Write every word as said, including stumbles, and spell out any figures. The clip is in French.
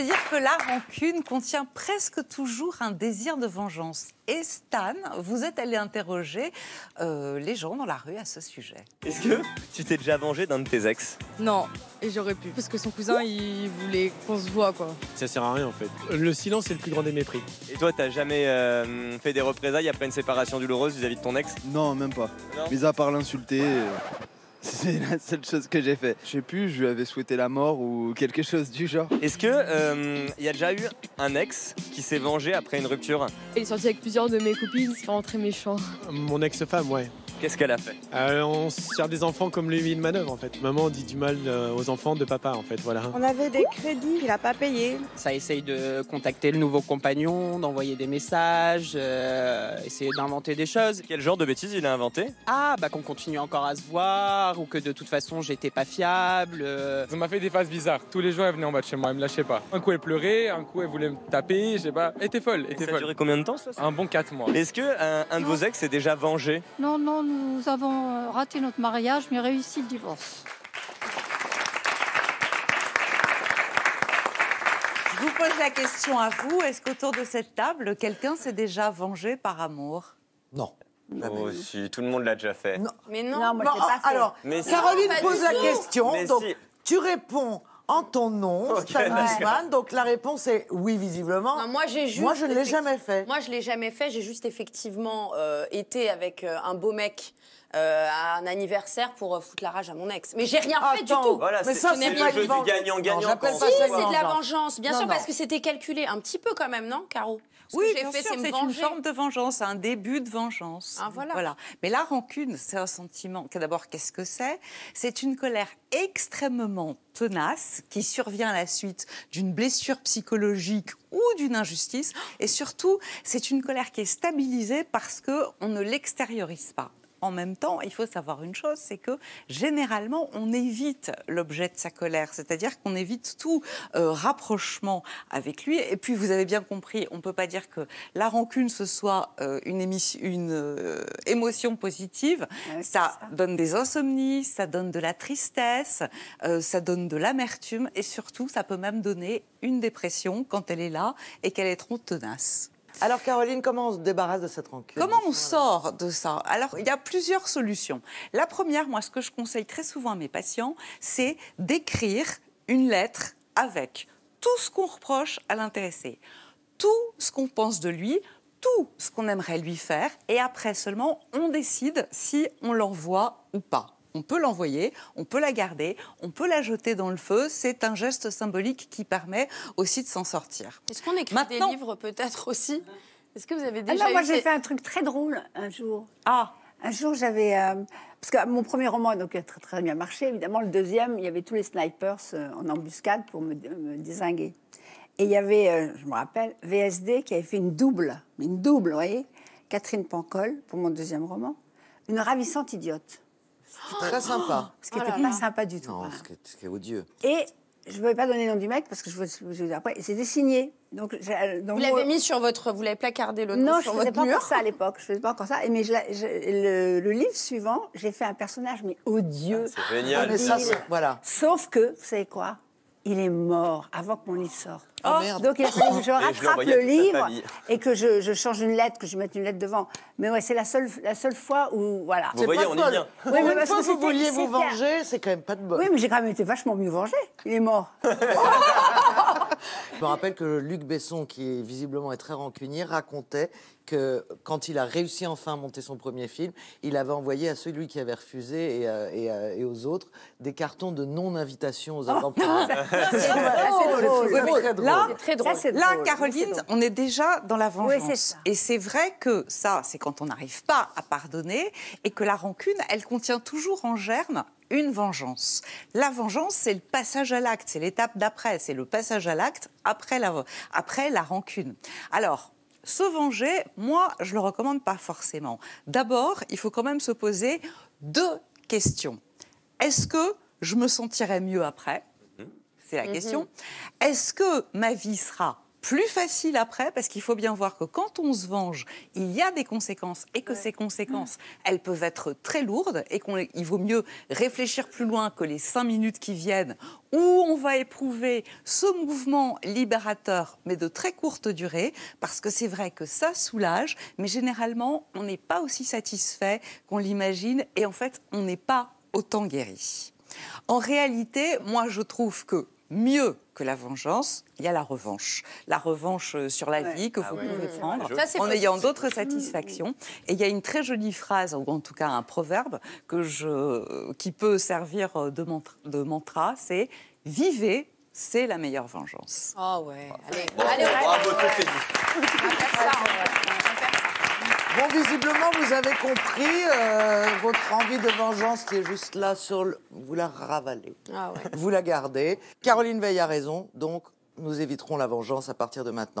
peut dire que la rancune contient presque toujours un désir de vengeance. Et Stan, vous êtes allé interroger euh, les gens dans la rue à ce sujet. Est-ce que tu t'es déjà vengé d'un de tes ex? Non, et j'aurais pu. Parce que son cousin, il voulait qu'on se voit, quoi. Ça sert à rien, en fait. Le silence est le plus grand des mépris. Et toi, t'as jamais euh, fait des représailles après une séparation douloureuse vis-à-vis de ton ex? Non, même pas. Non. Mais à part l'insulter... Euh... C'est la seule chose que j'ai fait. Je sais plus, je lui avais souhaité la mort ou quelque chose du genre. Est-ce que euh, y a déjà eu un ex qui s'est vengé après une rupture? Il est sorti avec plusieurs de mes copines, c'est vraiment très méchant. Mon ex-femme, ouais. Qu'est-ce qu'elle a fait? euh, On se sert des enfants comme les mille manœuvres, en fait. Maman dit du mal euh, aux enfants de papa, en fait, voilà. On avait des crédits, il a pas payé. Ça essaye de contacter le nouveau compagnon, d'envoyer des messages, euh, essayer d'inventer des choses. Quel genre de bêtises il a inventé? Ah, bah qu'on continue encore à se voir, ou que de toute façon, j'étais pas fiable. Euh... Ça m'a fait des phases bizarres. Tous les jours, elle venait en bas de chez moi, elle me lâchait pas. Un coup, elle pleurait, un coup, elle voulait me taper, je sais pas. Elle était folle, elle était folle. Ça a duré combien de temps, ça? Un bon quatre mois. Est-ce que un, un de vos ex s'est déjà vengé? Non, non, non. Nous avons raté notre mariage, mais réussi le divorce. Je vous pose la question à vous. Est-ce qu'autour de cette table, quelqu'un s'est déjà vengé par amour? Non. Oh, si, tout le monde l'a déjà fait. Non. Mais non, non moi, non, pas fait. Alors, mais Caroline si. pose la question, mais donc si. tu réponds en ton nom, okay, Stan Wiesmann, donc la réponse est oui, visiblement. Non, moi, j'ai juste moi, je ne l'ai jamais fait. Moi, je l'ai jamais fait. J'ai juste effectivement euh, été avec euh, un beau mec euh, à un anniversaire pour euh, foutre la rage à mon ex. Mais j'ai rien Attends, fait du tout. Voilà, mais ça, c'est le jeu du gagnant-gagnant. Si, c'est de la vengeance, bien non, sûr, non. parce que c'était calculé un petit peu quand même, non, Caro? Oui, bien fait, sûr, c'est une forme de vengeance, un début de vengeance. Ah, voilà. voilà. Mais la rancune, c'est un sentiment. D'abord, qu'est-ce que c'est? C'est une colère extrêmement tenace qui survient à la suite d'une blessure psychologique ou d'une injustice. Et surtout, c'est une colère qui est stabilisée parce qu'on ne l'extériorise pas. En même temps, il faut savoir une chose, c'est que généralement, on évite l'objet de sa colère, c'est-à-dire qu'on évite tout euh, rapprochement avec lui. Et puis, vous avez bien compris, on ne peut pas dire que la rancune, ce soit euh, une, une euh, émotion positive. Ouais, ça, ça donne des insomnies, ça donne de la tristesse, euh, ça donne de l'amertume et surtout, ça peut même donner une dépression quand elle est là et qu'elle est trop tenace. Alors, Caroline, comment on se débarrasse de cette rancune? Comment on sort de ça? Alors, il y a plusieurs solutions. La première, moi, ce que je conseille très souvent à mes patients, c'est d'écrire une lettre avec tout ce qu'on reproche à l'intéressé, tout ce qu'on pense de lui, tout ce qu'on aimerait lui faire, et après seulement, on décide si on l'envoie ou pas. On peut l'envoyer, on peut la garder, on peut la jeter dans le feu. C'est un geste symbolique qui permet aussi de s'en sortir. Est-ce qu'on écrit Maintenant... des livres peut-être aussi? Est-ce que vous avez déjà ah non, Moi, j'ai fait un truc très drôle un jour. Ah. Un jour, j'avais... Euh... Parce que mon premier roman donc, a très, très bien marché, évidemment. Le deuxième, il y avait tous les snipers en embuscade pour me, me dézinguer. Et il y avait, euh, je me rappelle, V S D qui avait fait une double, une double, vous voyez, Catherine Pancol, pour mon deuxième roman, Une ravissante idiote. C'était très sympa. Ce qui n'était oh pas sympa du tout. Non, voilà. Ce qui est odieux. Et je ne vais pas donner le nom du mec parce que je vous après, c'était signé. Donc, donc, vous l'avez mis sur votre... Vous l'avez placardé le nom non, sur votre mur? Non, je ne faisais pas encore ça à l'époque. Je ne faisais pas encore ça. Mais je, je, le, le livre suivant, j'ai fait un personnage, mais odieux. Ah, c'est génial. Ah, mais ça, voilà. Sauf que, vous savez quoi? Il est mort avant que mon livre sorte. Oh, oh, merde. Donc il a fallu que je rattrape le livre et que je, je change une lettre, que je mette une lettre devant. Mais ouais, c'est la seule, la seule fois où... Voilà. Vous voyez, on est bien. Oui, mais parce que vous vouliez vous venger, c'est quand même pas de bol. Oui, mais j'ai quand même été vachement mieux vengée. Il est mort. Je me rappelle que Luc Besson, qui visiblement est très rancunier, racontait que quand il a réussi enfin à monter son premier film, il avait envoyé à celui qui avait refusé et, à, et, à, et aux autres des cartons de non-invitation aux avant-premières. C'est Là, Là, Caroline, oui, on est déjà dans la vengeance. Oui, et c'est vrai que ça, c'est quand on n'arrive pas à pardonner et que la rancune, elle contient toujours en germe une vengeance. La vengeance, c'est le passage à l'acte, c'est l'étape d'après, c'est le passage à l'acte après la, après la rancune. Alors, se venger, moi, je ne le recommande pas forcément. D'abord, il faut quand même se poser deux questions. Est-ce que je me sentirai mieux après? C'est la question. Est-ce que ma vie sera plus facile après, parce qu'il faut bien voir que quand on se venge, il y a des conséquences et que ouais. ces conséquences, elles peuvent être très lourdes et qu'il vaut mieux réfléchir plus loin que les cinq minutes qui viennent où on va éprouver ce mouvement libérateur, mais de très courte durée, parce que c'est vrai que ça soulage, mais généralement, on n'est pas aussi satisfait qu'on l'imagine et en fait, on n'est pas autant guéri. En réalité, moi, je trouve que mieux que la vengeance, il y a la revanche. La revanche sur la ouais. vie que vous ah ouais. pouvez prendre ça, en ayant d'autres satisfactions. Et il y a une très jolie phrase, ou en tout cas un proverbe, que je... qui peut servir de mantra, de mantra c'est « Vivez, c'est la meilleure vengeance ». Ah ouais, bravo. Allez, bravo, allez, bravo, allez. Bon, visiblement, vous avez compris euh, votre envie de vengeance qui est juste là sur le... Vous la ravalez, ah ouais. vous la gardez. Caroline Weill a raison, donc nous éviterons la vengeance à partir de maintenant.